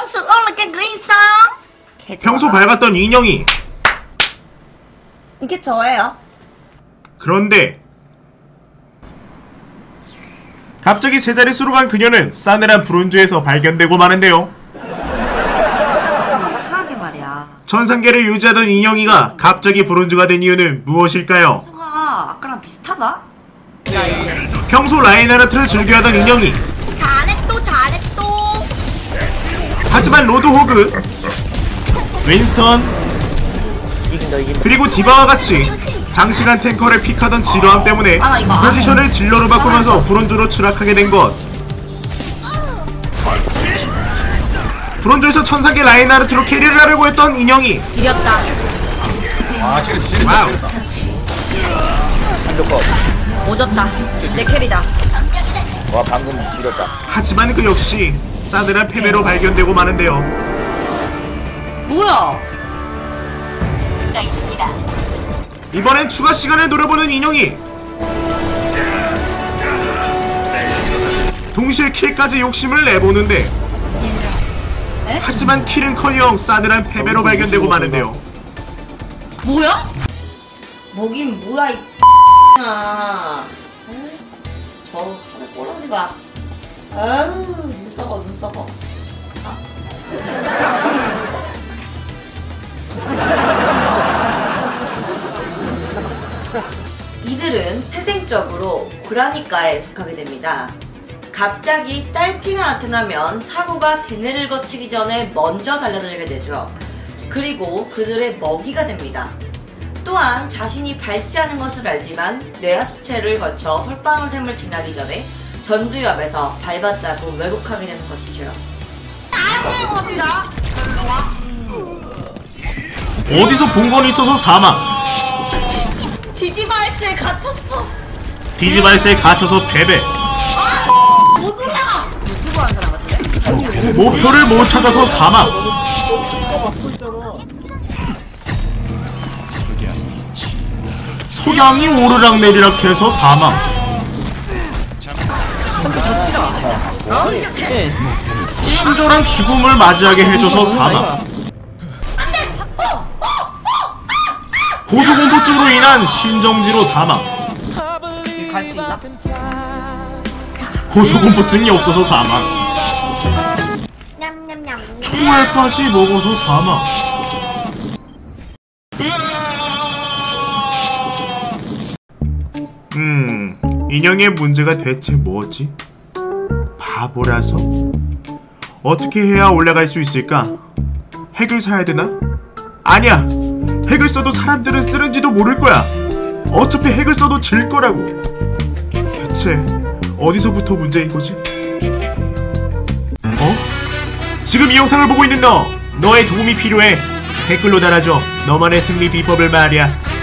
향수 올라게 그린 성. 평소 밝았던 인형이 이게 저예요. 그런데 갑자기 세 자릿수로 간 그녀는 싸늘한 브론즈에서 발견되고 마는데요. 이상하게 말이야. 천상계를 유지하던 인형이가 갑자기 브론즈가 된 이유는 무엇일까요? 수가 아까랑 비슷하다. 평소 라인하르트를 즐겨하던 인형이 잘했어. 하지만 로드호그, 윈스턴, 그리고 디바와 같이 장시간 탱커를 픽하던 지루함 때문에 포지션을 딜러로 바꾸면서 브론즈로 추락하게 된 것. 브론즈에서 천상계 라인하르트로 캐리를 하려고 했던 인형이 지렸다. 와우. 오졌다. 내 캐리다. 와, 방금 지렸다. 하지만 그 역시 싸늘한 패배로 발견되고 마는데요. 뭐야? 나 있습니다. 이번엔 추가 시간을 노려보는 인형이 동시에 킬까지 욕심을 내보는데, 하지만 킬은커녕 싸늘한 패배로 발견되고 마는데요. 뭐야? 뭐긴 뭐야 이 X야. 저 하늘 꼬라지 마. 아우 눈썹어 눈썹어. 이들은 태생적으로 고라니과에 속하게 됩니다. 갑자기 딸핑을 나타나면 사고가 대뇌를 거치기 전에 먼저 달려들게 되죠. 그리고 그들의 먹이가 됩니다. 또한 자신이 밝지 않은 것을 알지만 뇌하수체를 거쳐 솔방울샘을 지나기 전에 전두엽에서 밟았다고 왜곡하게 되는 것이죠. 어디서 본 건 있어서 사망. 디지발스에 갇혔어. 디지발스에 갇혀서 패배. 아! 못 올라가. 유튜브 하는 사람 같은데? 목표를 못 찾아서 사망. 소양이 오르락 내리락 해서 사망. 친절한 죽음을 맞이하게 해줘서 사망. 고소공포증으로 인한 심정지로 사망. 갈 수 있나? 고소공포증이 없어서 사망. 냠냠냠. 총알까지 먹어서 사망. 인형의 문제가 대체 뭐지? 바보라서? 어떻게 해야 올라갈 수 있을까? 핵을 사야 되나? 아니야! 핵을 써도 사람들은 쓰는지도 모를 거야. 어차피 핵을 써도 질 거라고. 대체 어디서부터 문제인 거지? 어? 지금 이 영상을 보고 있는 너의 도움이 필요해. 댓글로 달아줘. 너만의 승리 비법을 말이야.